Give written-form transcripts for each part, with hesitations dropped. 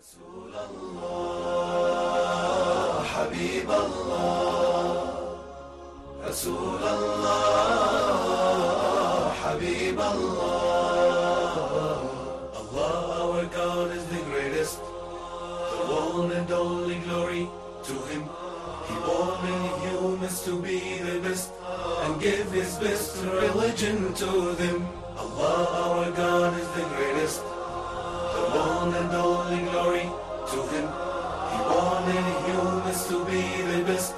رسول الله حبيب الله رسول الله حبيب الله Allah our God is the greatest the one and only glory to him He wants many humans to be the best and give his best religion to them Allah our God is the greatest The one and only glory to him He wanted humans to be the best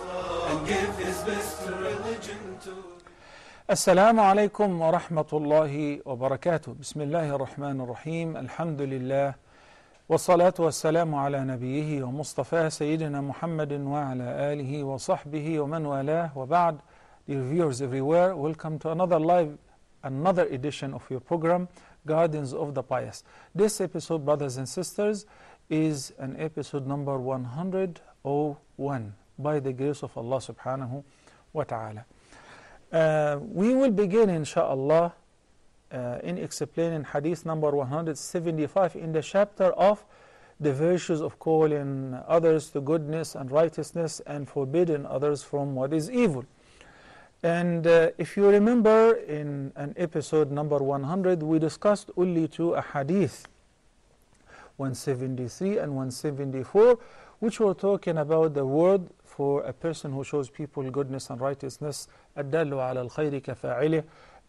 and give his best religion to السلام عليكم ورحمة الله وبركاته بسم الله الرحمن الرحيم الحمد لله والصلاة والسلام على نبيه ومصطفى سيدنا محمد وعلى آله وصحبه ومن والاه وبعد Dear viewers everywhere welcome to another edition of your program Guardians of the Pious. This episode, brothers and sisters, is an episode number 101 by the grace of Allah subhanahu wa ta'ala. We will begin, insha'Allah, in explaining hadith number 175 in the chapter of the virtues of calling others to goodness and righteousness and forbidding others from what is evil. And if you remember, in an episode number 100, we discussed only two ahadith, 173 and 174, which were talking about the word for a person who shows people goodness and righteousness, الدل على الخير كفاعله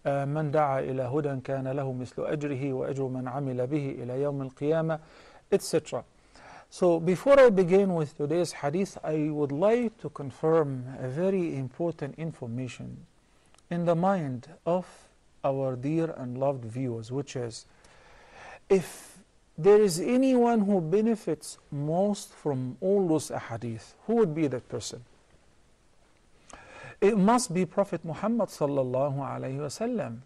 من دعا إلى هدى كان له مثل أجره وأجر من عمل به إلى يوم القيامة, etc. So before I begin with today's hadith, I would like to confirm a very important information in the mind of our dear and loved viewers, which is, if there is anyone who benefits most from all those ahadith, who would be that person? It must be Prophet Muhammad sallallahu alayhi wa sallam.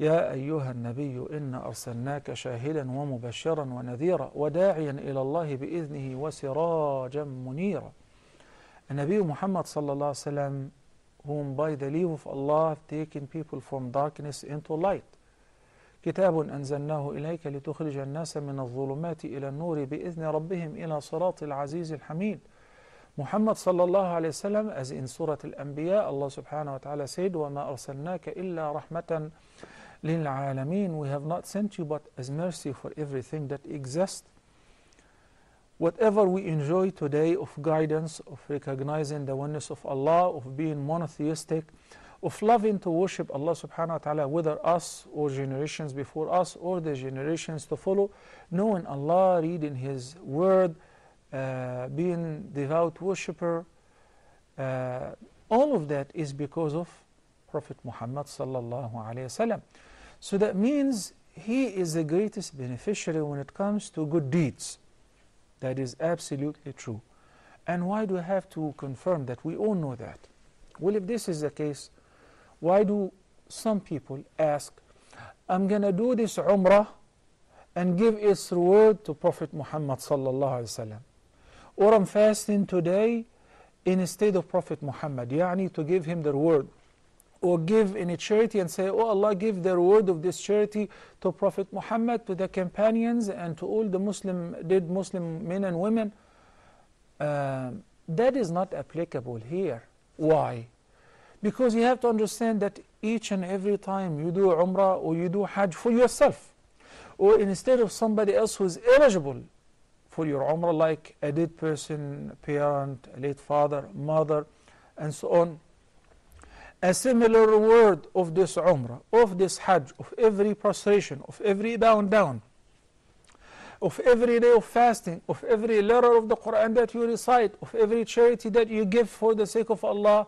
يا أيها النبي إن أرسلناك شاهدا ومبشرا ونذيرا وداعيا إلى الله بإذنه وسراجا منيرا. النبي Muhammad صلى الله عليه وسلم, whom by the leave of Allah have taken people from darkness into light. كتاب أنزلناه إليك لتخرج الناس من الظلمات إلى النور بإذن ربهم إلى صراط العزيز الحميد. Muhammad صلى الله عليه وسلم, as in Surah Al-Anbiya, Allah subhanahu wa ta'ala said, وَمَا أَرْسَلْنَاكَ إِلَّا رَحْمَةً لِلْعَالَمِينَ We have not sent you but as mercy for everything that exists. Whatever we enjoy today of guidance, of recognizing the oneness of Allah, of being monotheistic, of loving to worship Allah subhanahu wa ta'ala, whether us or generations before us or the generations to follow, knowing Allah, reading His Word, being devout worshipper, all of that is because of Prophet Muhammad sallallahu alayhi wasallam. So that means he is the greatest beneficiary when it comes to good deeds. That is absolutely true. And why do I have to confirm that? We all know that. Well, if this is the case, why do some people ask, I'm gonna do this Umrah and give its reward to Prophet Muhammad sallallahu alayhi wasallam, or I'm fasting today instead of Prophet Muhammad, يعني to give him the reward, or give in a charity and say, oh Allah, give the reward of this charity to Prophet Muhammad, to the companions, and to all the Muslim men and women. That is not applicable here. Why? Because you have to understand that each and every time you do Umrah or you do Hajj for yourself, or instead of somebody else who is eligible for your Umrah, like a dead person, parent, late father, mother, and so on, a similar reward of this Umrah, of this Hajj, of every prostration, of every down, of every day of fasting, of every letter of the Quran that you recite, of every charity that you give for the sake of Allah,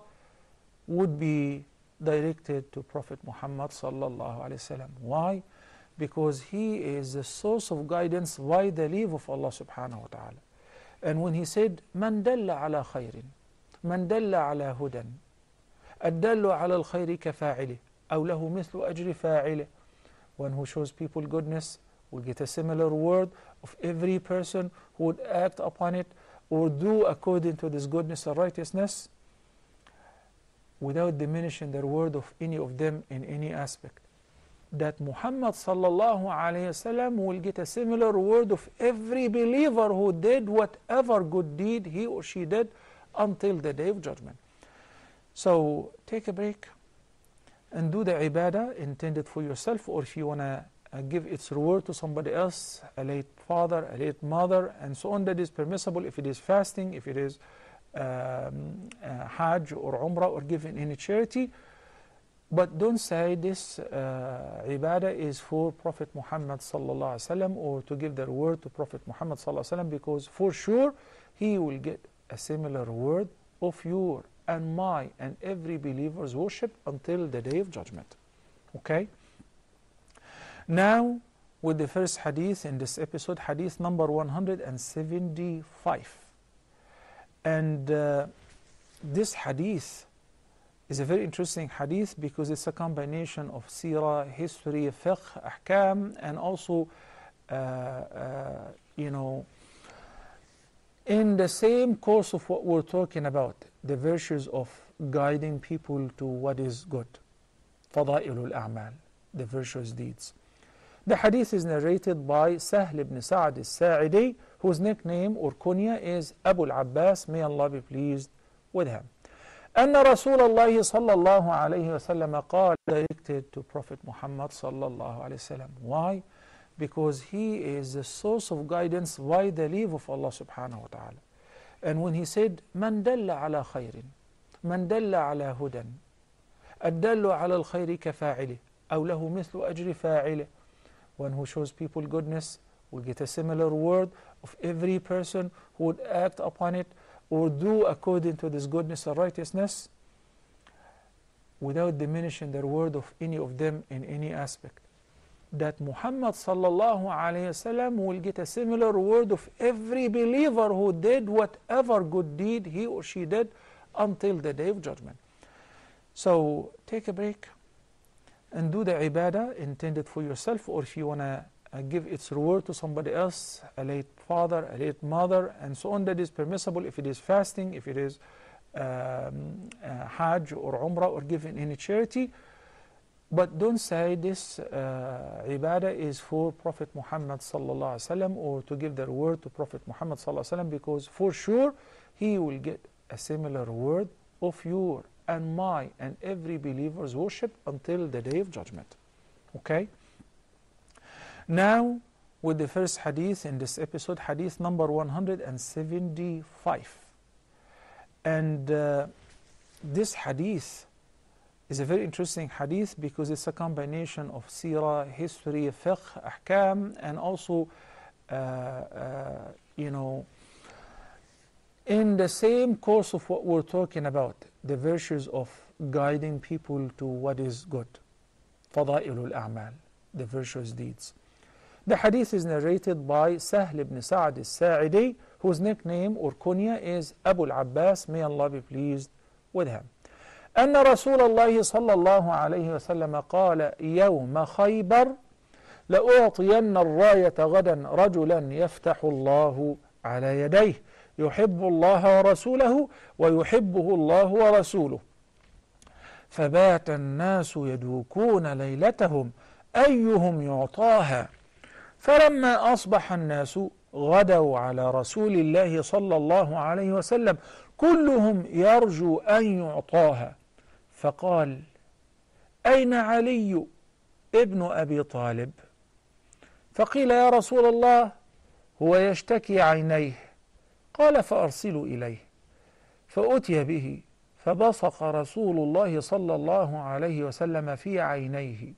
would be directed to Prophet Muhammad sallallahu alaihi wasallam. Why? Because he is the source of guidance by the leave of Allah subhanahu wa ta'ala. And when he said, "Man dalla ala khairin, man dalla ala hudan." الدل على الخير كفاعله أو له مثل أجر فاعله. One who shows people goodness will get a similar reward of every person who would act upon it or do according to this goodness and righteousness, without diminishing the reward of any of them in any aspect. that Muhammad sallallahu alayhi wasallam will get a similar word of every believer who did whatever good deed he or she did until the day of judgment. So take a break and do the ibadah intended for yourself, or if you want to give its reward to somebody else, a late father, a late mother, and so on, that is permissible. If it is fasting, if it is Hajj or Umrah, or giving any charity. But don't say this ibadah is for Prophet Muhammad sallallahu alaihi wasallam, or to give the reward to Prophet Muhammad sallallahu alaihi wasallam, because for sure he will get a similar reward of your and my and every believer's worship until the day of judgment. Okay? Now with the first hadith in this episode, hadith number 175. And this hadith is a very interesting hadith because it's a combination of seerah, history, fiqh, ahkam, and also you know, in the same course of what we're talking about, the virtues of guiding people to what is good, fadailul a'mal, the virtuous deeds. The hadith is narrated by Sahl ibn Sa'd al-Sa'idi, whose nickname or kunya is Abu Al-Abbas, may Allah be pleased with him. أن رسول الله صلى الله عليه وسلم قال, directed to Prophet Muhammad صلى الله عليه وسلم. Why? Because he is the source of guidance by the leave of Allah subhanahu wa ta'ala. And when he said, من دل على خير, من دل على هدى, الدل على الخير كفاعله, أو له مثل أجر فاعله. One who shows people goodness will get a similar reward of every person who would act upon it or do according to this goodness and righteousness, without diminishing the reward of any of them in any aspect. That Muhammad sallallahu alayhi wasallam will get a similar reward of every believer who did whatever good deed he or she did until the day of judgment. So take a break and do the ibadah intended for yourself, or if you want to give its reward to somebody else, a late father, a late mother, and so on, that is permissible. If it is fasting, if it is Hajj or Umrah, or giving any charity. But don't say this ibadah is for Prophet Muhammad sallallahu alaihi wasallam, or to give the reward to Prophet Muhammad sallallahu alaihi wasallam, because for sure he will get a similar reward of your and my and every believer's worship until the day of judgment. Okay? Now with the first hadith in this episode, hadith number 175. And this hadith is a very interesting hadith because it's a combination of seerah, history, fiqh, ahkam, and also you know, in the same course of what we're talking about, the virtues of guiding people to what is good, fadailul a'mal, the virtuous deeds. The hadith is narrated by Sahl ibn Sa'd al-Sa'idi, whose nickname or kunya is Abu Al-Abbas, may Allah be pleased with him. أن رسول الله صلى الله عليه وسلم قال يوم خيبر لأعطين الراية غدا رجلا يفتح الله على يديه يحب الله ورسوله ويحبه الله ورسوله فبات الناس يدوكون ليلتهم أيهم يعطاها فلما أصبح الناس غدوا على رسول الله صلى الله عليه وسلم كلهم يرجو أن يعطاها فقال أين علي ابن أبي طالب فقيل يا رسول الله هو يشتكي عينيه قال فأرسلوا إليه فأتي به فبصق رسول الله صلى الله عليه وسلم في عينيه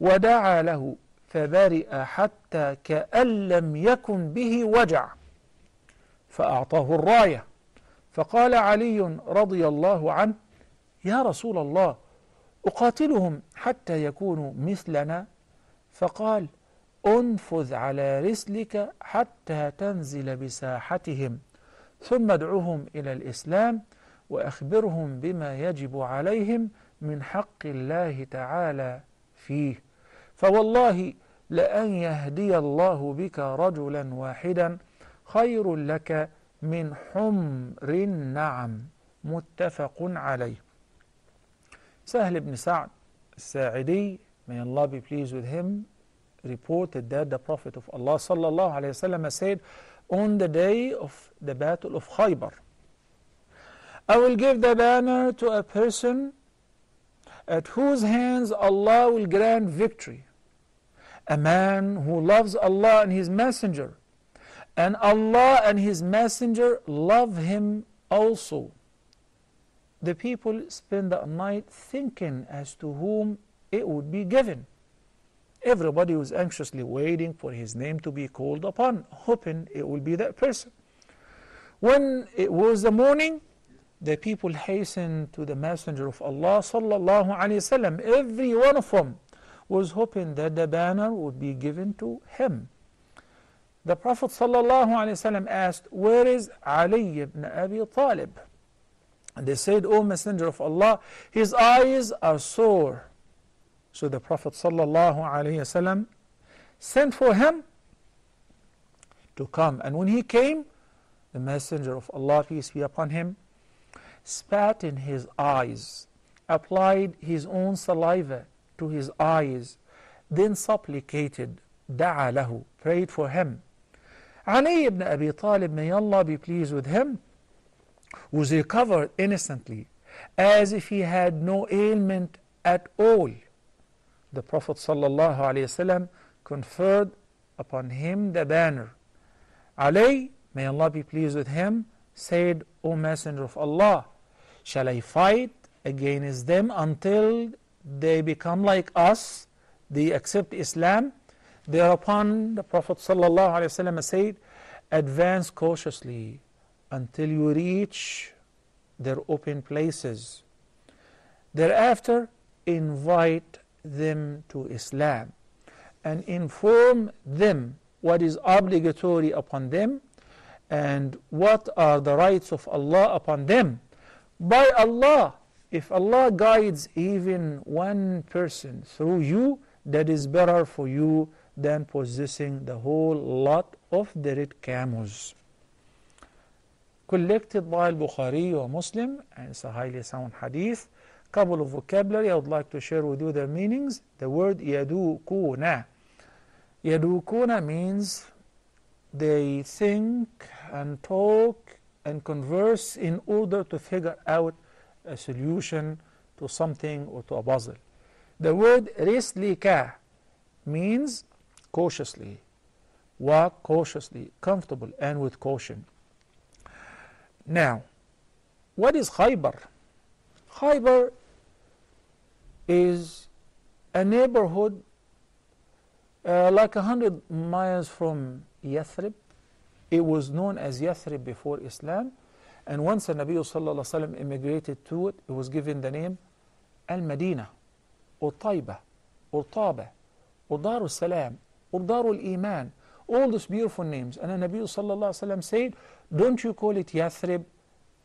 ودعا له فبرئ حتى كأن لم يكن به وجع فأعطاه الراية فقال علي رضي الله عنه يا رسول الله أقاتلهم حتى يكونوا مثلنا فقال أنفذ على رسلك حتى تنزل بساحتهم ثم ادعهم إلى الإسلام وأخبرهم بما يجب عليهم من حق الله تعالى فيه فوالله لأن يهدي الله بك رجلا واحدا خير لك من حمر النعم متفق عليه. سهل بن سعد الساعدي may Allah be pleased with him, reported that the Prophet of Allah sallallahu alayhi wa sallam said, on the day of the battle of Khaybar, I will give the banner to a person at whose hands Allah will grant victory, a man who loves Allah and His Messenger, and Allah and His Messenger love him also. The people spend the night thinking as to whom it would be given. Everybody was anxiously waiting for his name to be called upon, hoping it will be that person. When it was the morning, the people hastened to the Messenger of Allah sallallahu alayhi wasallam. Every one of them was hoping that the banner would be given to him. The Prophet sallallahu alayhi wasallam asked, "Where is Ali ibn Abi Talib?" And they said, "O Messenger of Allah, his eyes are sore." So the Prophet sallallahu alayhi wasallam sent for him to come. And when he came, the Messenger of Allah, peace be upon him, spat in his eyes, applied his own saliva to his eyes, then supplicated, da'a lahu, prayed for him. Ali ibn Abi Talib, may Allah be pleased with him, was recovered innocently, as if he had no ailment at all. The Prophet sallallahu alayhi wasallam conferred upon him the banner. Ali, may Allah be pleased with him, said, "O Messenger of Allah, shall I fight against them until they become like us, they accept Islam?" Thereupon the Prophet ﷺ said, "Advance cautiously until you reach their open places. Thereafter, invite them to Islam and inform them what is obligatory upon them and what are the rights of Allah upon them. By Allah, if Allah guides even one person through you, that is better for you than possessing the whole lot of dead camels." Collected by Bukhari or Muslim, and it's a highly sound hadith. Couple of vocabulary I would like to share with you their meanings. The word yadukuna. Yadukuna means they think and talk and converse in order to figure out a solution to something or to a puzzle. The word rislika means cautiously, walk cautiously, comfortable and with caution. Now, what is Khaybar? Khaybar is a neighborhood like 100 miles from Yathrib. It was known as Yathrib before Islam, and once the Nabi sallallahu alaihi wasallam immigrated to it, it was given the name Al-Madina, or Taiba, or Taba, or Darul Salam, or Darul Iman, all those beautiful names. And the Nabi sallallahu alaihi wasallam said, "Don't you call it Yathrib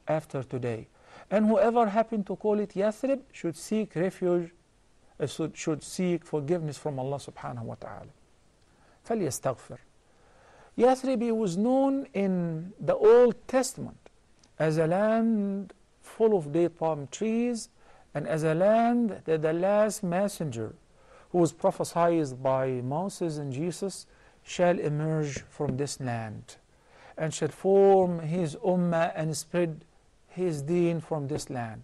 after today. And whoever happened to call it Yathrib should seek refuge, should seek forgiveness from Allah subhanahu wa ta'ala. فَلْيَسْتَغْفِرْ." Yathrib was known in the Old Testament as a land full of date palm trees, and as a land that the last messenger who was prophesied by Moses and Jesus shall emerge from this land and shall form his ummah and spread his deen from this land.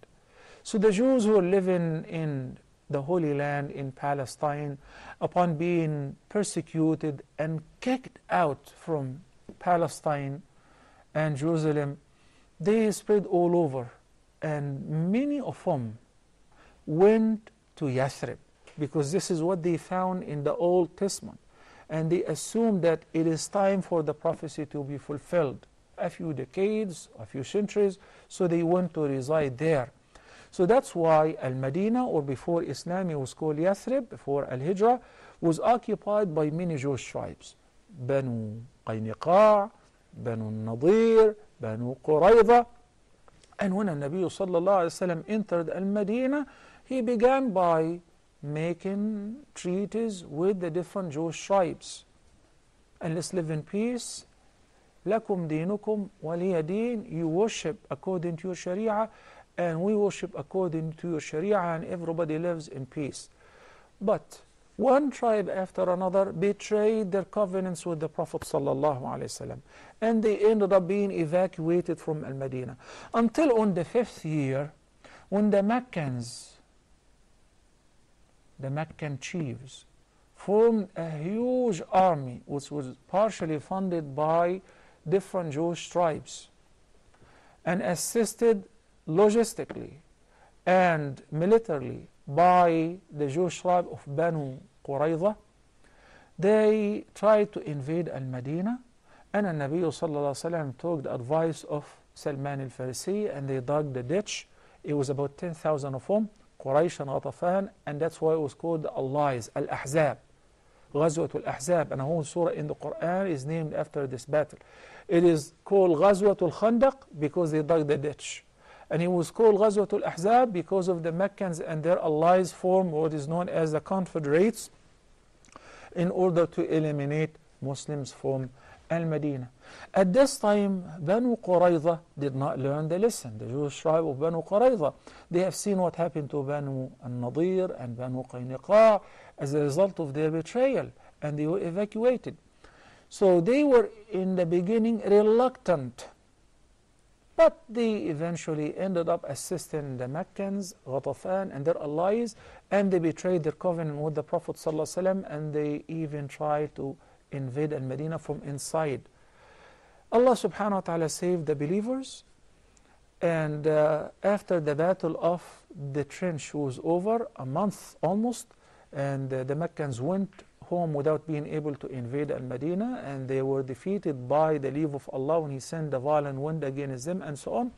So the Jews who were living in the Holy Land in Palestine, upon being persecuted and kicked out from Palestine and Jerusalem, they spread all over, and many of them went to Yathrib because this is what they found in the Old Testament, and they assumed that it is time for the prophecy to be fulfilled. A few decades, a few centuries, so they went to reside there. So that's why Al-Madina, or before Islam it was called Yathrib, before Al-Hijra, was occupied by many Jewish tribes: Banu Qaynuqa, Banu Nazir, Banu Qurayza. And when the Nabi sallallahu alayhi wa sallam entered Al-Madina, he began by making treaties with the different Jewish tribes. "And let's live in peace. Lakum dinukum waliya deen. You worship according to your sharia, and we worship according to your sharia, and everybody lives in peace." But one tribe after another betrayed their covenants with the Prophet ﷺ, and they ended up being evacuated from Al-Madinah, until on the 5th year, when the Meccan chiefs formed a huge army, which was partially funded by different Jewish tribes, and assisted logistically and militarily by the Jewish tribe of Banu Qurayza. They tried to invade Al-Madinah, and Nabi Sallallahu Alaihi Wasallam took the advice of Salman al-Farisi, and they dug the ditch. It was about 10,000 of them, Quraysh and Ghatafan, and that's why it was called the Allies, Al Ahzab, Ghazwat Al Ahzab. And a whole surah in the Quran is named after this battle. It is called Ghazwatul Khandak because they dug the ditch. And it was called Ghazwatul Ahzab because of the Meccans and their allies formed what is known as the Confederates in order to eliminate Muslims from Al-Madinah. At this time, Banu Qurayza did not learn the lesson. The Jewish tribe of Banu Qurayza, they have seen what happened to Banu Nazir and Banu Qaynuqa as a result of their betrayal, and they were evacuated. So they were in the beginning reluctant, but they eventually ended up assisting the Meccans, Ghatafan, and their allies, and they betrayed their covenant with the Prophet ﷺ, and they even tried to invade Al-Madinah from inside. Allah subhanahu wa ta'ala saved the believers, and after the battle of the trench was over, a month almost, and the Meccans went home without being able to invade Al-Madinah, and they were defeated by the leave of Allah when He sent the violent wind against them, and so on.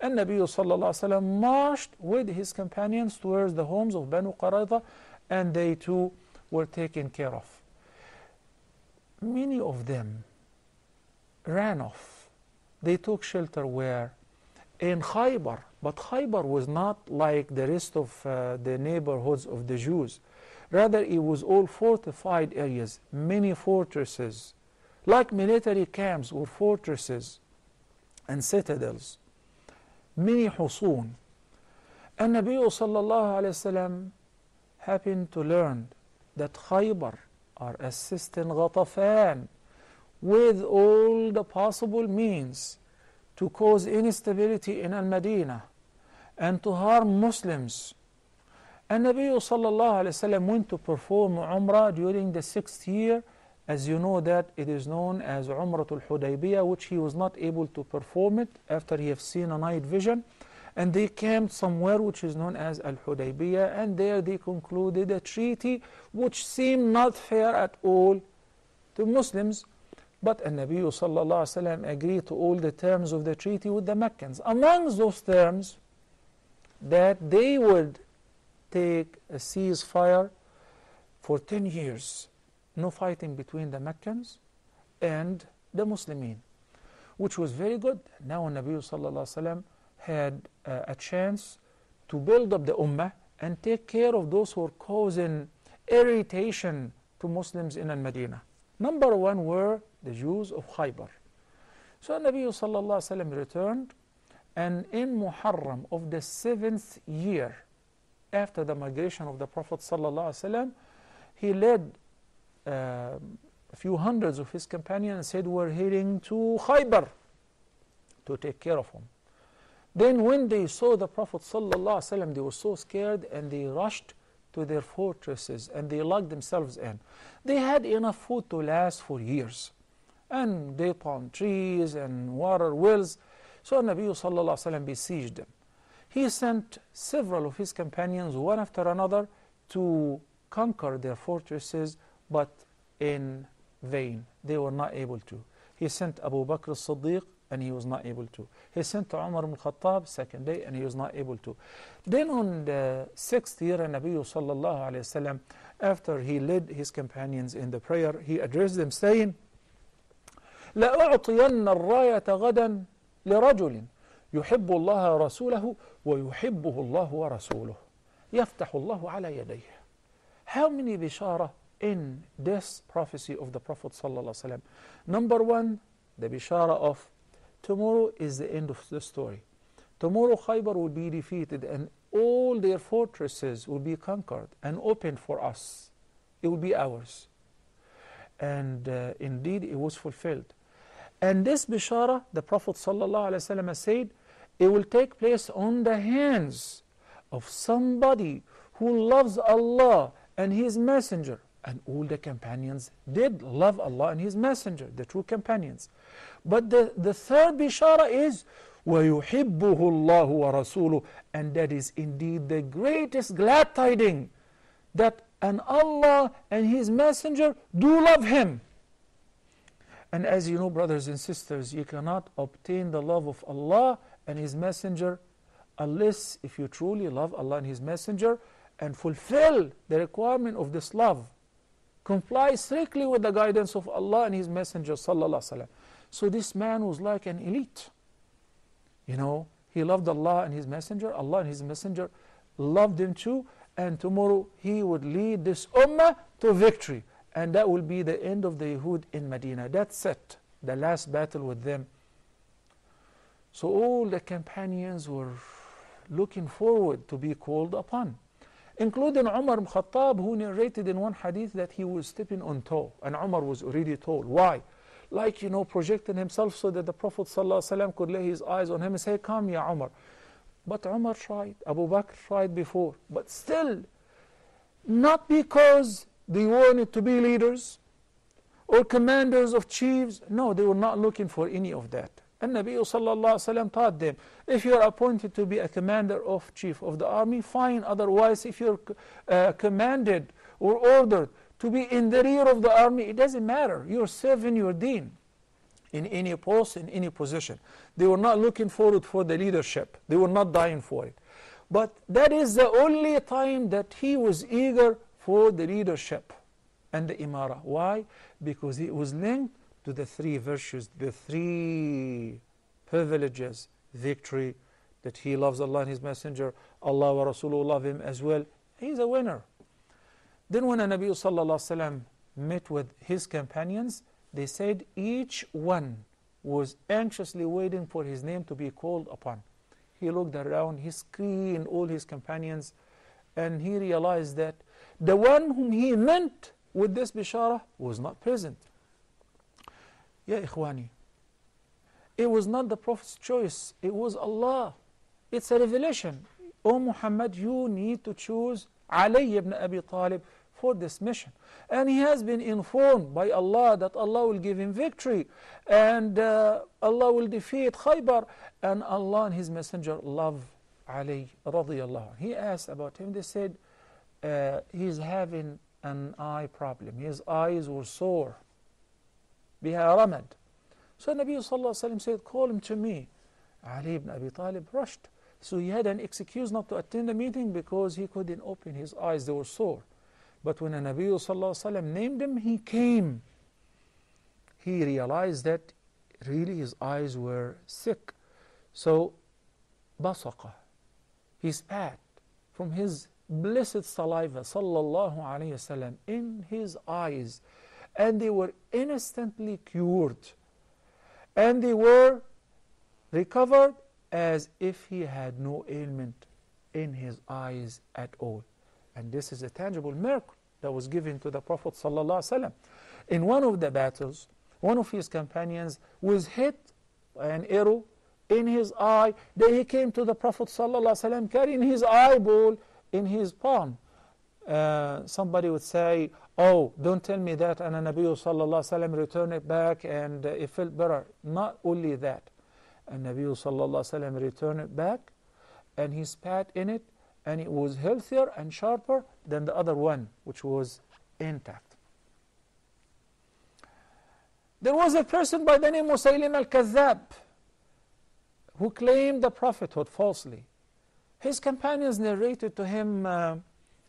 And Nabi Sallallahu Alaihi Wasallam marched with his companions towards the homes of Banu Qurayza, and they too were taken care of. Many of them ran off. They took shelter where? In Khaybar. But Khaybar was not like the rest of the neighborhoods of the Jews. Rather, it was all fortified areas, many fortresses, like military camps or fortresses and citadels, many husun. And Nabi Sallallahu Alaihi Wasallam happened to learn that Khaybar are assisting Ghatafan with all the possible means to cause instability in Al-Madinah and to harm Muslims. And Nabi Sallallahu Alaihi Wasallam went to perform Umrah during the 6th year. As you know that it is known as Umratul Hudaybiyah, which he was not able to perform it after he had seen a night vision. And they camped somewhere which is known as Al-Hudaybiyah, and there they concluded a treaty which seemed not fair at all to Muslims. But Nabi Sallallahu Alaihi Wasallam agreed to all the terms of the treaty with the Meccans. Among those terms, that they would take a ceasefire for 10 years, no fighting between the Meccans and the Muslimin, which was very good. Now Nabi Sallallahu Alaihi Wasallam had a chance to build up the Ummah and take care of those who were causing irritation to Muslims in Al-Madinah. Number one were the Jews of Khaybar. So Nabi Sallallahu Alaihi Wasallam returned, and in Muharram of the 7th year after the migration of the Prophet Sallallahu Alaihi Wasallam, he led a few hundreds of his companions and said, "We're heading to Khaybar to take care of them." Then when they saw the Prophet Sallallahu Alaihi Wasallam, they were so scared, and they rushed to their fortresses and they locked themselves in. They had enough food to last for years, and they palm trees and water wells. So Nabi Sallallahu Alaihi Wasallam besieged them. He sent several of his companions, one after another, to conquer their fortresses, but in vain. They were not able to. He sent Abu Bakr al-Siddiq, and he was not able to. He sent to Umar ibn al-Khattab second day, and he was not able to. Then on the 6th year, Nabi Sallallahu Alaihi Wasallam, after he led his companions in the prayer, he addressed them saying, لَأُعْطِيَنَّ الرَّايَةَ غَدًا لِرَجُلٍ يُحِبُّ اللَّهَ وَرَسُولَهُ وَيُحِبُّهُ اللَّهُ وَرَسُولُهُ يَفْتَحُ اللَّهُ عَلَى يَدَيْهِ. How many bishara in this prophecy of the Prophet Sallallahu Alaihi Wasallam? Number one, the bishara of tomorrow is the end of the story. Tomorrow Khaybar will be defeated, and all their fortresses will be conquered and opened for us. It will be ours. And indeed it was fulfilled. And this bishara, the Prophet ﷺ said, it will take place on the hands of somebody who loves Allah and His Messenger. And all the companions did love Allah and His Messenger, the true companions. But the third bishara is, وَيُحِبُّهُ اللَّهُ وَرَسُولُهُ. And that is indeed the greatest glad tidings, that and Allah and His Messenger do love Him. And as you know, brothers and sisters, you cannot obtain the love of Allah and His Messenger unless if you truly love Allah and His Messenger and fulfill the requirement of this love. Comply strictly with the guidance of Allah and His Messenger sallallahu alaihi wasallam. So this man was like an elite. You know, he loved Allah and His Messenger. Allah and His Messenger loved him too. And tomorrow he would lead this ummah to victory. And that will be the end of the Yehud in Medina. That's it. The last battle with them. So all the companions were looking forward to be called upon, including Umar ibn al-Khattab, who narrated in one hadith that he was stepping on toe. And Umar was already tall. Why? Like, you know, projecting himself so that the Prophet ﷺ could lay his eyes on him and say, come, Ya Umar. But Umar tried. Abu Bakr tried before. But still, not because they wanted to be leaders or commanders of chiefs. No, they were not looking for any of that. And Nabi sallallahu alaihi wasallam taught them, if you are appointed to be a commander of chief of the army, fine. Otherwise, if you're commanded or ordered to be in the rear of the army, it doesn't matter. You're serving your deen in any post, in any position. They were not looking forward for the leadership. They were not dying for it. But that is the only time that he was eager for the leadership and the imara. Why? Because it was linked to the three virtues, the three privileges: victory, that he loves Allah and His Messenger, Allah wa Rasulullah love him as well. He's a winner. Then when the Nabi sallallahu alaihi wasallam met with his companions, they said each one was anxiously waiting for his name to be called upon. He looked around, he screened all his companions, and he realized that the one whom he meant with this bishara was not present. Ya Ikhwani, it was not the Prophet's choice, it was Allah. It's a revelation. O Muhammad, you need to choose Ali ibn Abi Talib for this mission. And he has been informed by Allah that Allah will give him victory, and Allah will defeat Khaybar, and Allah and His Messenger love Ali radiyallahu. He asked about him, they said he's having an eye problem, his eyes were sore. بها رمد. So Nabi sallallahu alayhi wa sallam said, call him to me. Ali ibn Abi Talib rushed. So he had an excuse not to attend the meeting because he couldn't open his eyes, they were sore. But when Nabi sallallahu alayhi wa sallam named him, he came. He realized that really his eyes were sick. So, basaqa, he spat from his blessed saliva, sallallahu alayhi wa sallam, in his eyes. And they were instantly cured. And they were recovered as if he had no ailment in his eyes at all. And this is a tangible miracle that was given to the Prophet ﷺ. In one of the battles, one of his companions was hit by an arrow in his eye. Then he came to the Prophet ﷺ carrying his eyeball in his palm. Somebody would say, oh, don't tell me that, and the Nabi sallallahu alayhi wa sallam returned it back and it felt better. Not only that, and Nabi sallallahu alayhi wa sallam returned it back and he spat in it, and it was healthier and sharper than the other one, which was intact. There was a person by the name of Musaylima al-Kathab who claimed the prophethood falsely. His companions narrated to him,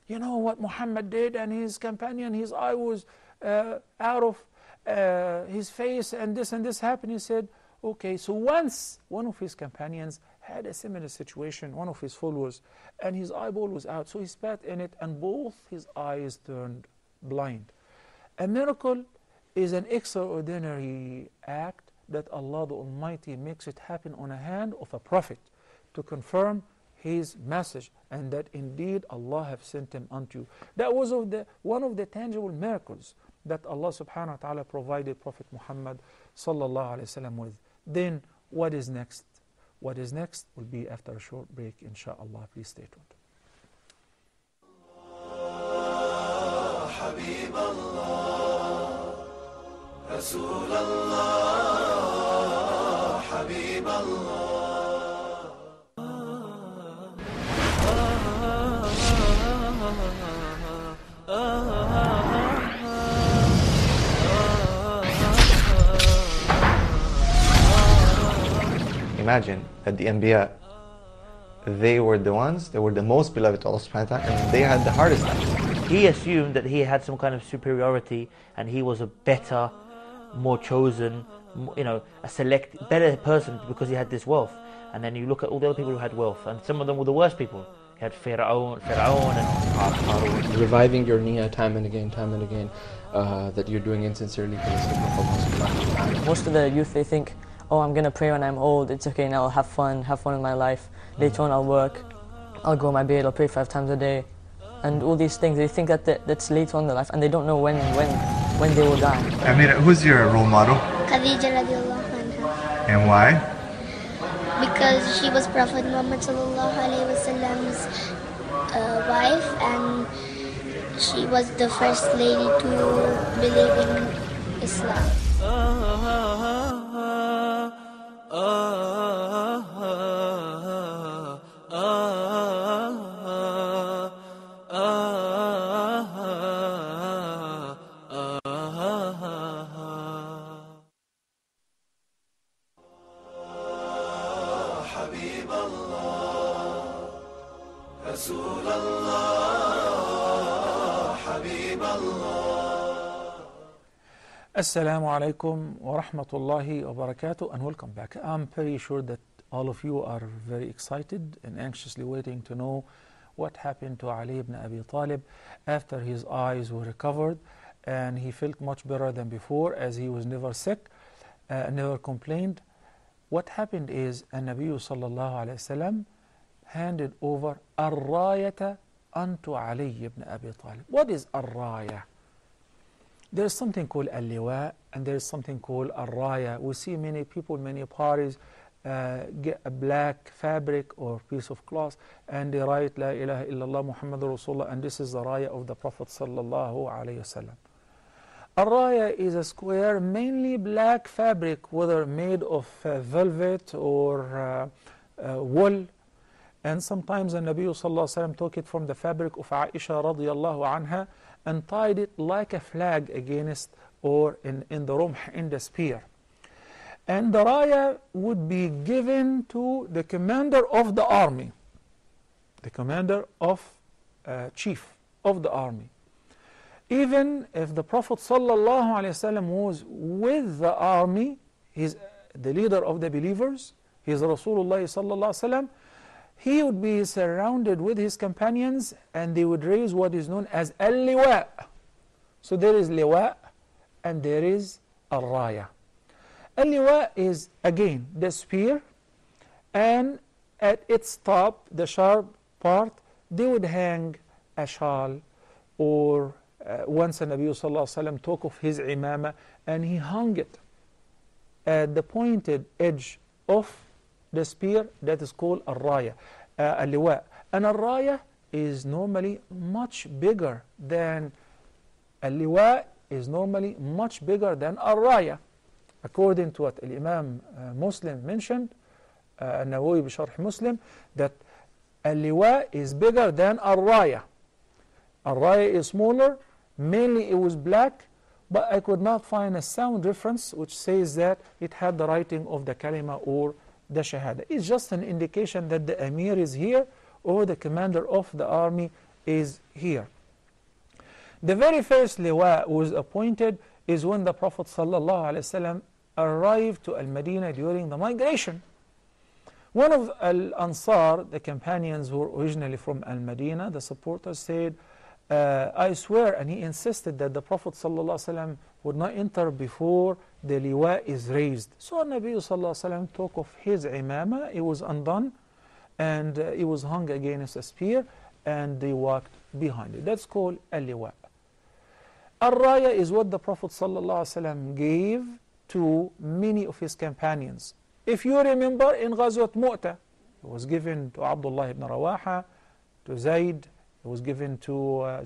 you know what Muhammad did, and his companion, his eye was out of his face, and this happened. He said, okay, so once one of his companions had a similar situation, one of his followers, and his eyeball was out, so he spat in it, and both his eyes turned blind. A miracle is an extraordinary act that Allah the Almighty makes it happen on the hand of a prophet to confirm his message, and that indeed Allah have sent him unto you. That was of the, one of the tangible miracles that Allah subhanahu wa ta'ala provided Prophet Muhammad sallallahu alayhi wa sallam with. Then what is next? What is next will be after a short break, inshaAllah. Please stay tuned. حبيب الله رسول الله حبيب الله Imagine that the Anbiya, they were the ones, they were the most beloved to Allah subhanahu wa ta'ala, and they had the hardest time. He assumed that he had some kind of superiority and he was a better, more chosen, you know, a select, better person because he had this wealth. And then you look at all the other people who had wealth, and some of them were the worst people. He had Fir'aun and Harun. Reviving your niyyah time and again, that you're doing insincerely for the sake of Allah. Most of the youth, they think, oh, I'm going to pray when I'm old, it's okay now, I'll have fun in my life. Later on I'll work, I'll grow my beard, I'll pray 5 times a day. And all these things, they think that that's later on in their life, and they don't know when they will die. Amir, who's your role model? Khadija radiallahu anha. And why? Because she was Prophet Muhammad sallallahu alayhi wasallam's wife, and she was the first lady to believe in Islam. Assalamu alaikum wa rahmatullahi wa barakatuh, and welcome back. I'm pretty sure that all of you are very excited and anxiously waiting to know what happened to Ali ibn Abi Talib after his eyes were recovered and he felt much better than before, as he was never sick, never complained. What happened is an-Nabi sallallahu alayhi wasallam handed over ar-rayata unto Ali ibn Abi Talib. What is ar-raya? There is something called al-liwa, and there is something called al-raya. We see many people, many parties get a black fabric or piece of cloth, and they write La ilaha illallah Muhammadur Rasulullah, and this is the raya of the Prophet sallallahu alayhi wasallam. Al-raya is a square, mainly black fabric, whether made of velvet or wool, and sometimes the Nabi sallallahu alayhi wasallam took it from the fabric of Aisha radiallahu anha, and tied it like a flag against, or in the rumh, in the spear. And the raya would be given to the commander of the army, the commander of chief of the army. Even if the Prophet ﷺ was with the army, he's the leader of the believers, he's Rasulullah ﷺ, he would be surrounded with his companions, and they would raise what is known as al-liwa. So there is liwa and there is al-raya. Al-liwa is again the spear, and at its top, the sharp part, they would hang a shawl, or once the Nabi sallallahu alayhi wa sallam took off his imama and he hung it at the pointed edge of the spear, that is called al-raya, al-liwa. And al-raya is normally much bigger than al-liwa, is normally much bigger than al-raya, according to what Imam Muslim mentioned, Nawawi b'Sharh Muslim, that al-liwa is bigger than al-raya. Al-raya is smaller. Mainly it was black, but I could not find a sound reference which says that it had the writing of the kalima or the shahada. It's just an indication that the Amir is here, or the commander of the army is here. The very first liwa was appointed is when the Prophet ﷺ arrived to Al-Madina during the migration. One of Al-Ansar, the companions who were originally from Al-Madina, the supporters said, I swear, and he insisted that the Prophet ﷺ would not enter before the liwa is raised. So Nabi sallallahu alayhi wa sallam took off his imama, it was undone, and he was hung against a spear and they walked behind it. That's called al-liwa. Al-raya is what the Prophet ﷺ gave to many of his companions. If you remember, in Ghazwat Mu'tah, it was given to Abdullah ibn Rawaha, to Zaid, it was given to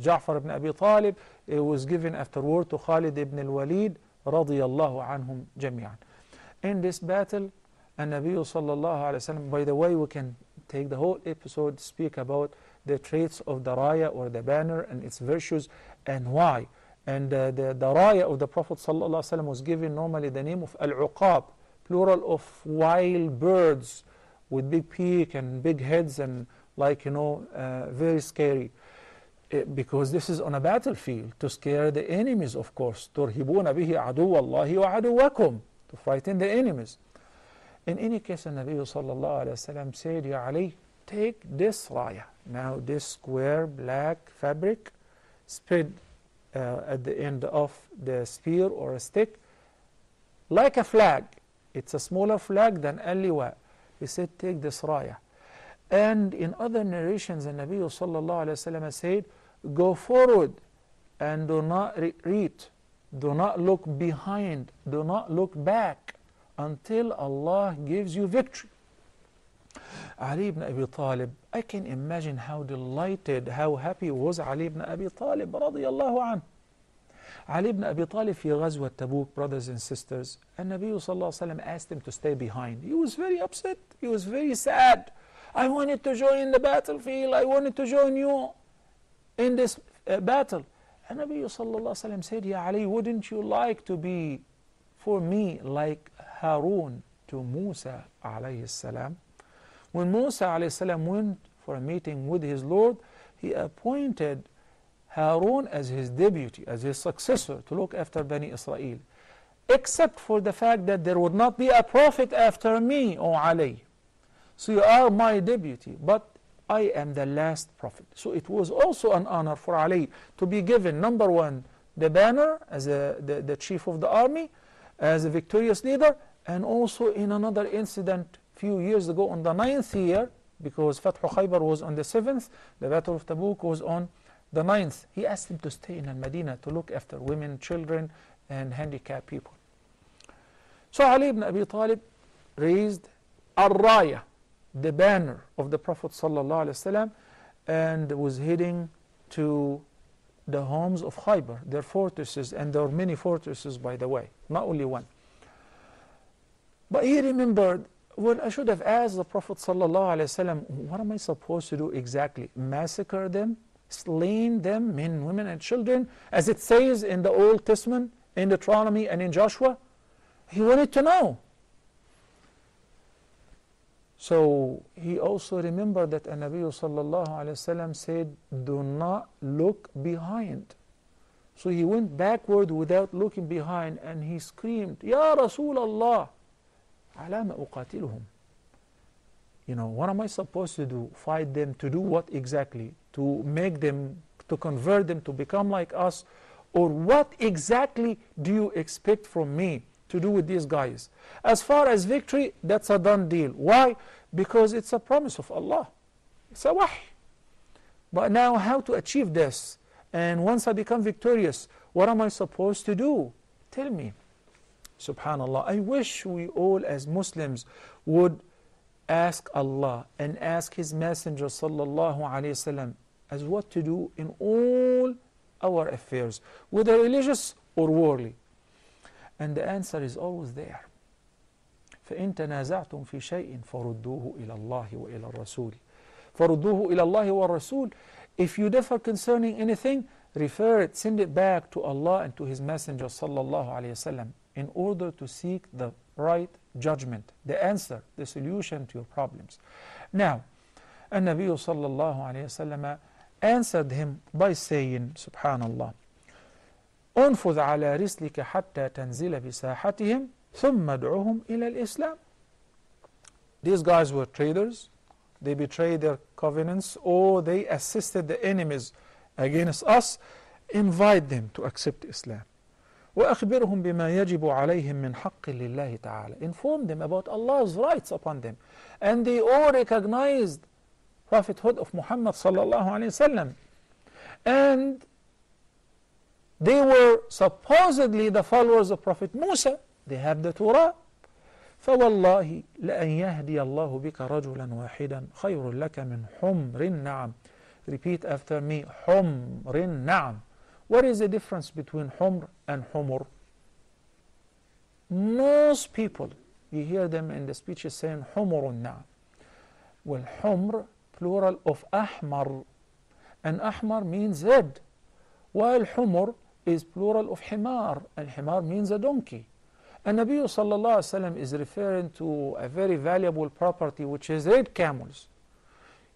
Ja'far ibn Abi Talib, it was given afterward to Khalid ibn al-Walid, radiyallahu anhum jami'an. In this battle, An-Nabi sallallahu alayhi wa sallam, by the way, we can take the whole episode to speak about the traits of the raya or the banner and its virtues and why. And the raya of the Prophet sallallahu alayhi wa sallam was given normally the name of al-uqab, plural of wild birds with big beak and big heads and very scary. Because this is on a battlefield to scare the enemies, of course. تُرْهِبُونَ بِهِ عَدُوَ اللَّهِ وَعَدُوَكُمْ, to frighten the enemies. In any case, the Nabi sallallahu alayhi wa sallam said, Ya Ali, take this raya. Now this square black fabric spread at the end of the spear or a stick like a flag. It's a smaller flag than al-liwa. He said, take this raya. And in other narrations, the Nabi sallallahu alayhi wa sallam said, go forward and do not retreat. Do not look behind. Do not look back until Allah gives you victory. Ali ibn Abi Talib, I can imagine how delighted, how happy was Ali ibn Abi Talib radiyallahu anhu. Ali ibn Abi Talib في غزوة Tabuk, brothers and sisters, and Nabi sallallahu alayhi wa sallam asked him to stay behind. He was very upset. He was very sad. I wanted to join the battlefield. I wanted to join you in this battle. And Nabi sallallahu alayhi wa sallam said, Ya Ali, wouldn't you like to be for me like Harun to Musa alayhi salam? When Musa alayhi salam went for a meeting with his Lord, he appointed Harun as his deputy, as his successor to look after Bani Israel. Except for the fact that there would not be a prophet after me, O Ali. So you are my deputy, but I am the last prophet. So it was also an honor for Ali to be given, number one, the banner as the chief of the army, as a victorious leader, and also in another incident a few years ago on the 9th year, because Fathu Khaybar was on the 7th, the Battle of Tabuk was on the 9th. He asked him to stay in Al-Madina to look after women, children, and handicapped people. So Ali ibn Abi Talib raised al-raya, the banner of the Prophet ﷺ, and was heading to the homes of Khaybar, their fortresses, and there are many fortresses, by the way, not only one. But he remembered, well, I should have asked the Prophet ﷺ, what am I supposed to do exactly? Massacre them? Slain them, men, women, and children, as it says in the Old Testament, in Deuteronomy and in Joshua? He wanted to know. So he also remembered that An-Nabi sallallahu alayhi wa sallam said, do not look behind. So he went backward without looking behind and he screamed, Ya Rasulallah, ala ma uqatiluhum. You know, what am I supposed to do? Fight them to do what exactly? To make them, to convert them, to become like us? Or what exactly do you expect from me to do with these guys? As far as victory, that's a done deal. Why? Because it's a promise of Allah. It's a wahy. But now how to achieve this? And once I become victorious, what am I supposed to do? Tell me. Subhanallah, I wish we all as Muslims would ask Allah and ask His Messenger sallallahu alayhi wasallam as what to do in all our affairs, whether religious or worldly. And the answer is always there. فَإِن تَنَازَعْتُمْ فِي شَيْءٍ فَرُدُّوهُ إِلَى اللَّهِ وَإِلَى الرَّسُولِ فَرُدُّوهُ إِلَى اللَّهِ وَالرَّسُولِ. If you differ concerning anything, refer it, send it back to Allah and to His Messenger sallallahu alayhi wasallam in order to seek the right judgment, the answer, the solution to your problems. Now, An-Nabi sallallahu alayhi wasallam answered him by saying, subhanallah, انفذ على رسلك حتى تنزل بساحتهم ثم ادعوهم إلى الإسلام. These guys were traitors. They betrayed their covenants or they assisted the enemies against us. Invite them to accept Islam. وأخبرهم بما يجب عليهم من حق لله تعالى. Inform them about Allah's rights upon them. And they all recognized prophethood of Muhammad sallallahu alayhi wasallam. And they were supposedly the followers of Prophet Musa. They have the Torah. فوالله لأن يهدي الله بك رجلا واحدا خير لك من حمر النعم. Repeat after me. حمر النعم. What is the difference between humr and humur? Most people, you hear them in the speeches saying humurun na'am. Well, humr, plural of ahmar, and ahmar means red, while humur is plural of himar, and himar means a donkey. And Nabi sallallahu alaihi wasallam is referring to a very valuable property, which is red camels.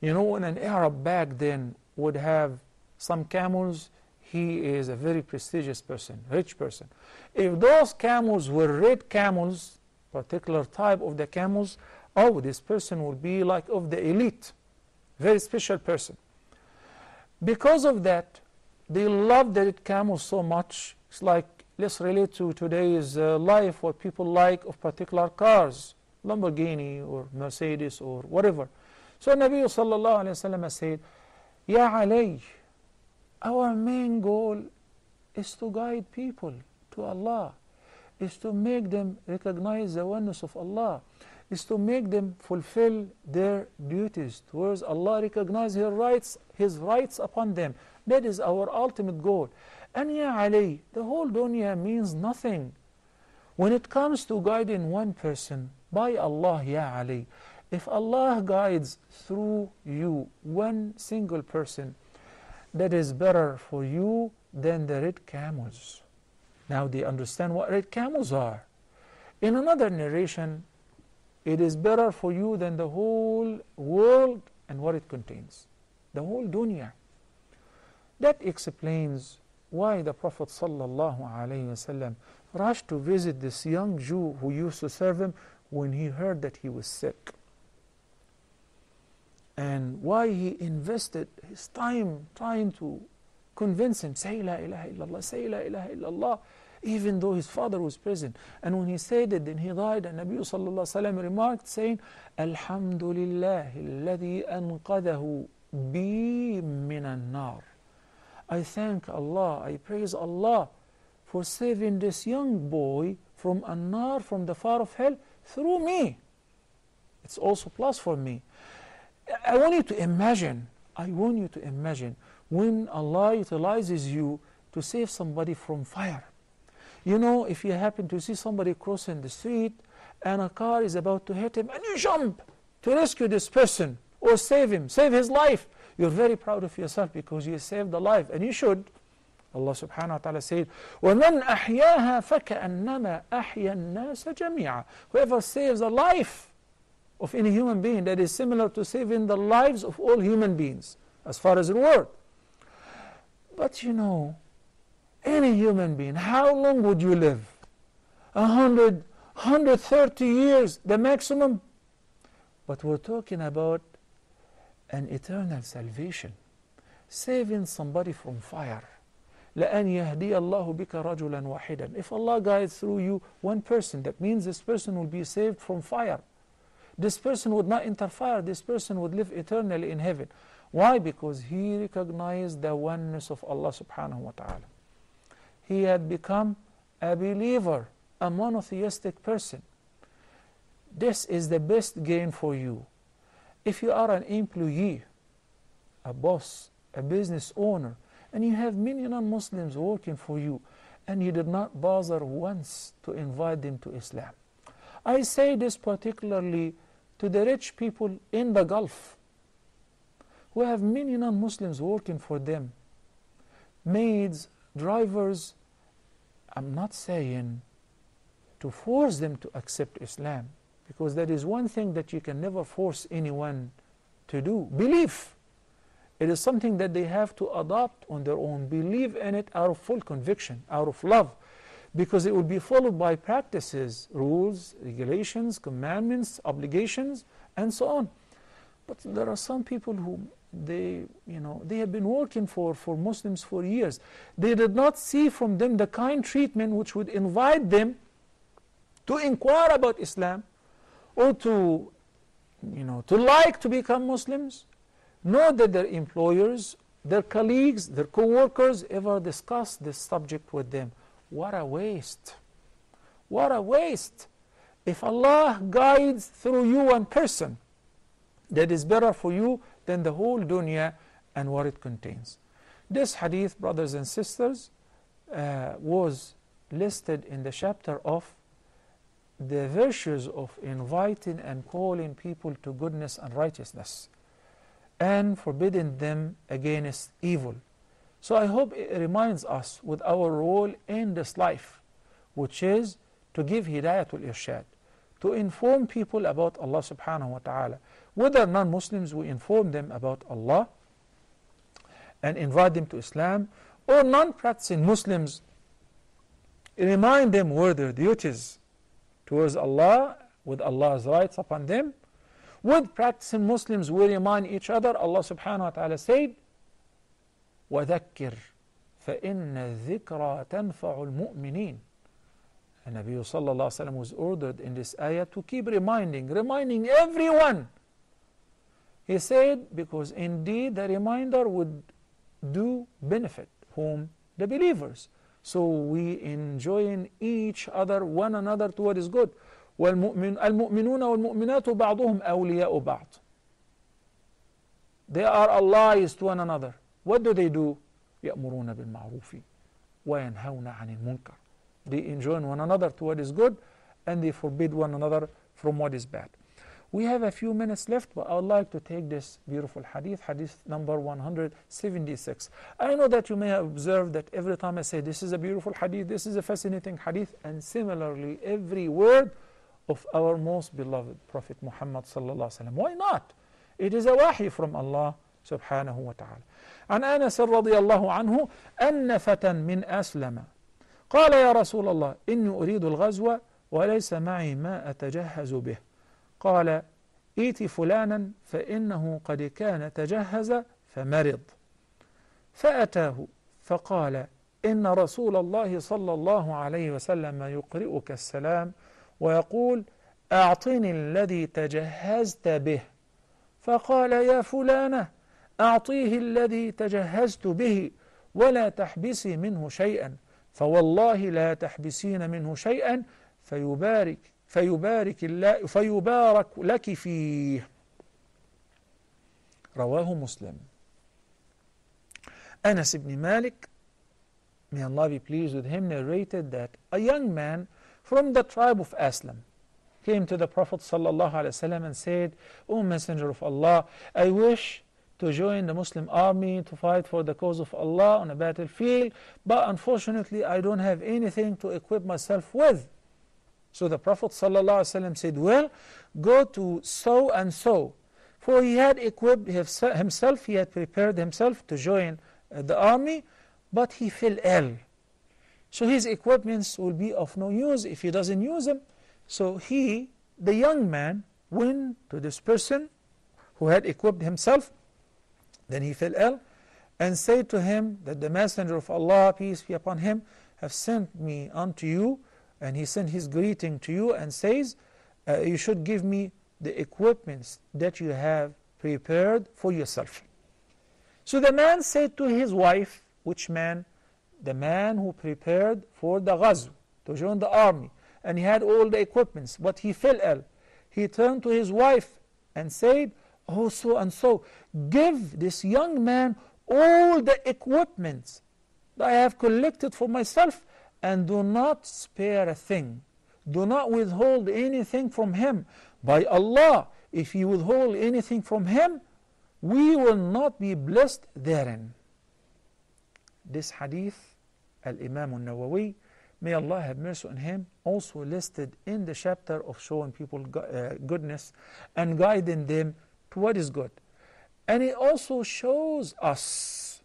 You know, when an Arab back then would have some camels, he is a very prestigious person, rich person. If those camels were red camels, particular type of the camels, oh, this person would be like of the elite, very special person. Because of that, they love the red camels so much. It's like, let's relate to today's life, what people like of particular cars, Lamborghini or Mercedes or whatever. So Nabi sallallahu alayhi wa sallam said, Ya Ali, our main goal is to guide people to Allah, is to make them recognize the oneness of Allah, is to make them fulfill their duties towards Allah, recognize His rights upon them. That is our ultimate goal. And Ya Ali, the whole dunya means nothing. When it comes to guiding one person, by Allah, Ya Ali, if Allah guides through you one single person, that is better for you than the red camels. Now they understand what red camels are. In another narration, it is better for you than the whole world and what it contains, the whole dunya. That explains why the Prophet sallallahu alaihi wasallam rushed to visit this young Jew who used to serve him when he heard that he was sick, and why he invested his time trying to convince him, say la ilaha illallah, say la ilaha illallah, even though his father was present. And when he said it, then he died, and Nabi sallallahu alayhi wa sallam remarked saying, Alhamdulillah alladhi anqadahu bi minan nar. I thank Allah, I praise Allah for saving this young boy from an-nar, from the fire of hell, through me. It's also plus for me. I want you to imagine, when Allah utilizes you to save somebody from fire. You know, if you happen to see somebody crossing the street and a car is about to hit him and you jump to rescue this person or save him, save his life, you're very proud of yourself because you saved the life, and you should. Allah subhanahu wa ta'ala said, وَمَنْ أَحْيَاهَا فَكَأَنَّمَا أَحْيَا النَّاسَ جَمِيعًا. Whoever saves a life of any human being, that is similar to saving the lives of all human beings as far as reward. But you know, any human being, how long would you live? 100, 130 years, the maximum. But we're talking about an eternal salvation, saving somebody from fire. لأن يهدي الله بك رجلا واحدا. If Allah guides through you one person, that means this person will be saved from fire. This person would not interfere, this person would live eternally in heaven. Why? Because he recognized the oneness of Allah subhanahu wa ta'ala. He had become a believer, a monotheistic person. This is the best gain for you. If you are an employee, a boss, a business owner, and you have many non-Muslims working for you, and you did not bother once to invite them to Islam. I say this particularly to the rich people in the Gulf who have many non-Muslims working for them, maids, drivers. I'm not saying to force them to accept Islam, because that is one thing that you can never force anyone to do. Belief, it is something that they have to adopt on their own. Believe in it out of full conviction, out of love, because it will be followed by practices, rules, regulations, commandments, obligations, and so on. But there are some people who they have been working for Muslims for years. They did not see from them the kind treatment which would invite them to inquire about Islam or to, like to become Muslims. Not that their employers, their colleagues, their co-workers ever discussed this subject with them. What a waste! What a waste! If Allah guides through you one person, that is better for you than the whole dunya and what it contains. This hadith, brothers and sisters, was listed in the chapter of the virtues of inviting and calling people to goodness and righteousness, and forbidding them against evil. So I hope it reminds us with our role in this life, which is to give hidayatul irshad, to inform people about Allah subhanahu wa ta'ala. Whether non-Muslims, we inform them about Allah and invite them to Islam, or non-practicing Muslims, remind them where their duties towards Allah, with Allah's rights upon them. With practicing Muslims, we remind each other. Allah subhanahu wa ta'ala said, وَذَكِّرْ فَإِنَّ الذِّكْرَى تَنْفَعُ الْمُؤْمِنِينَ. And Nabi sallallahu alayhi wa sallam was ordered in this ayah to keep reminding everyone. He said, because indeed the reminder would do benefit whom? The believers. So we enjoin each other, one another, to what is good. وَالْمُؤْمِنُونَ وَالْمُؤْمِنَاتُ بَعْضُهُمْ أَوْلِيَاءُ بَعْضٍ. They are allies to one another. What do? يَأْمُرُونَ بِالْمَعْرُوفِ وَيَنْهَوْنَ عَنِ الْمُنْكَرِ. They enjoin one another to what is good, and they forbid one another from what is bad. We have a few minutes left, but I would like to take this beautiful hadith, hadith number 176. I know that you may have observed that every time I say this is a beautiful hadith, this is a fascinating hadith, and similarly every word of our most beloved Prophet Muhammad sallallahu alaihi wasallam. Why not? It is a wahi from Allah subhanahu wa ta'ala. عن أنس رضي الله عنه أن فتى من أسلم قال يا رسول الله إني أريد الغزو وليس معي ما أتجهز به. قال إيت فلانا فإنه قد كان تجهز فمرض. فأتاه فقال إن رسول الله صلى الله عليه وسلم يقرئك السلام ويقول أعطني الذي تجهزت به. فقال يا فلانة أعطيه الذي تجهزت به ولا تحبسي منه شيئا، فوالله لا تحبسين منه شيئا فيبارك لك فيه. رواه مسلم. Anas ibn Malik, may Allah be pleased with him, narrated that a young man from the tribe of Aslem came to the Prophet sallallahu alaihi wasallam and said, O Messenger of Allah, I wish to join the Muslim army to fight for the cause of Allah on a battlefield, but unfortunately I don't have anything to equip myself with. So the Prophet ﷺ said, well, go to so and so. For he had equipped himself, he had prepared himself to join the army, but he fell ill. So his equipments will be of no use if he doesn't use them. So he, the young man, went to this person who had equipped himself. Then he fell ill and said to him that the Messenger of Allah, peace be upon him, have sent me unto you, and he sent his greeting to you and says, you should give me the equipments that you have prepared for yourself. So the man said to his wife, which man? The man who prepared for the ghazw, to join the army, and he had all the equipments, but he fell ill. He turned to his wife and said, oh, so and so, give this young man all the equipments that I have collected for myself, and do not spare a thing. Do not withhold anything from him. By Allah, if you withhold anything from him, we will not be blessed therein. This hadith, Al-Imam al-Nawawi, may Allah have mercy on him, also listed in the chapter of showing people goodness and guiding them to what is good. And it also shows us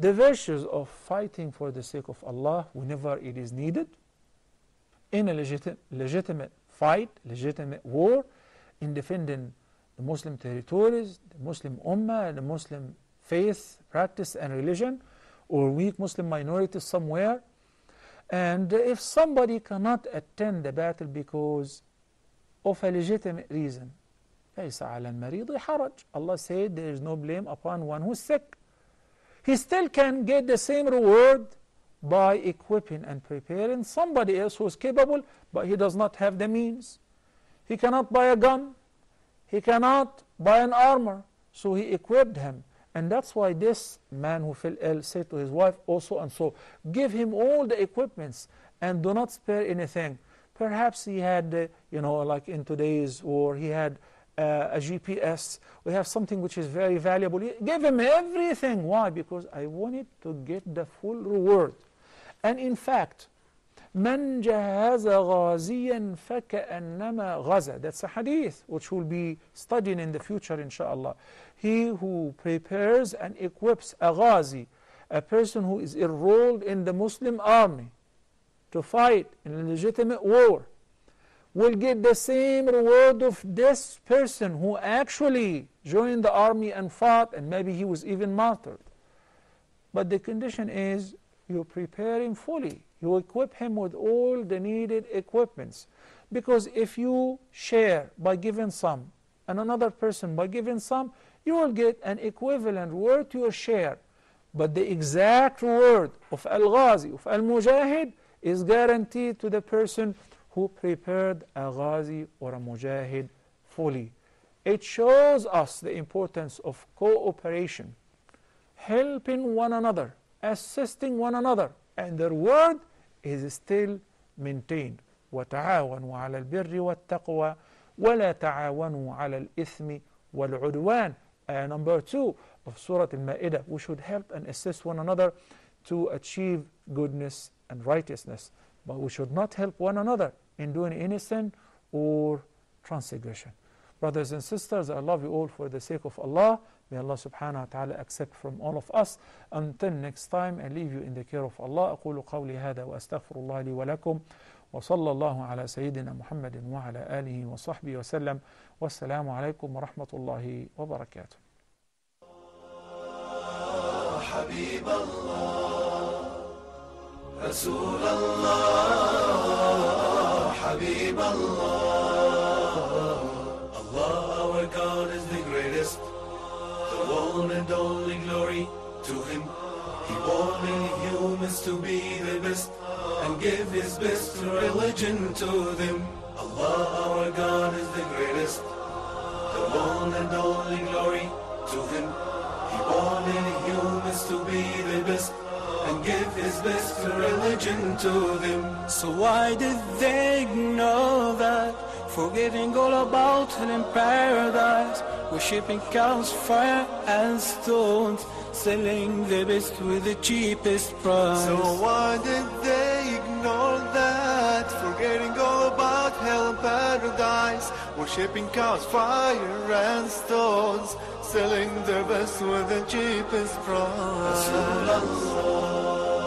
the virtues of fighting for the sake of Allah whenever it is needed, in a legitimate fight, legitimate war, in defending the Muslim territories, the Muslim ummah, the Muslim faith, practice and religion, or weak Muslim minorities somewhere. And if somebody cannot attend the battle because of a legitimate reason, لَيْسَ عَلَى الْمَرِيضِ حَرَجٌ. Allah said there is no blame upon one who is sick. He still can get the same reward by equipping and preparing somebody else who is capable, but he does not have the means. He cannot buy a gun. He cannot buy an armor. So he equipped him. And that's why this man who fell ill said to his wife, "Oh so and so, give him all the equipments and do not spare anything." Perhaps he had, like in today's war, he had a GPS. We have something which is very valuable. Give him everything. Why? Because I wanted to get the full reward. And in fact, من جهز غازيا فكأنما غزا. That's a hadith which we'll be studying in the future, inshaAllah. He who prepares and equips a ghazi, a person who is enrolled in the Muslim army to fight in a legitimate war, will get the same reward of this person who actually joined the army and fought, and maybe he was even martyred. But the condition is you prepare him fully. You equip him with all the needed equipments. Because if you share by giving some, and another person by giving some, you will get an equivalent reward to your share. But the exact reward of al-Ghazi, of al-Mujahid, is guaranteed to the person who prepared a Ghazi or a Mujahid fully. It shows us the importance of cooperation, helping one another, assisting one another, and the reward is still maintained. وَتَعَاوَنُوا عَلَى الْبِرِّ وَالتَّقْوَى وَلَا تَعَاوَنُوا عَلَى الْإِثْمِ وَالْعُدْوَانِ. Number 2 of Surah Al-Ma'idah, we should help and assist one another to achieve goodness and righteousness, but we should not help one another in doing any sin or transgression. Brothers and sisters, I love you all for the sake of Allah. May Allah subhanahu wa ta'ala accept from all of us. Until next time, I leave you in the care of Allah. أقول قولي هذا وأستغفر الله لي ولكم وصلى الله على سيدنا محمد وعلى آله وصحبه وسلم والسلام عليكم ورحمة الله وبركاته. حبيب الله رسول الله حبيب الله. Allah our God is the greatest, the one and only glory to Him. He wanted humans to be the best and give His best religion to them. Allah our God is the greatest, the one and only glory to Him. He wanted humans to be the best and give His best religion to them. So why did they ignore that? Forgetting all about hell in paradise, worshipping cows, fire and stones, selling the best with the cheapest price. So why did they ignore that? Forgetting all about hell in paradise, worshipping cows, fire and stones, selling their best with the cheapest price.